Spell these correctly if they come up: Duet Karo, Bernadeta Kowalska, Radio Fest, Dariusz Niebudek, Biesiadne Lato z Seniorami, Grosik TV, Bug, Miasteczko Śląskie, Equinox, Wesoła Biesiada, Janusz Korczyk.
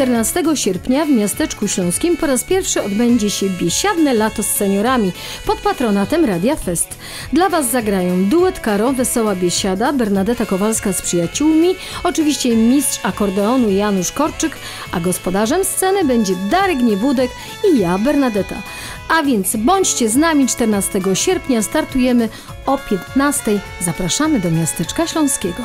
14 sierpnia w Miasteczku Śląskim po raz pierwszy odbędzie się Biesiadne Lato z Seniorami pod patronatem Radia Fest. Dla Was zagrają Duet Karo, Wesoła Biesiada, Bernadeta Kowalska z przyjaciółmi, oczywiście mistrz akordeonu Janusz Korczyk, a gospodarzem sceny będzie Dariusz Niebudek i ja, Bernadeta. A więc bądźcie z nami 14 sierpnia, startujemy o 15:00. Zapraszamy do Miasteczka Śląskiego.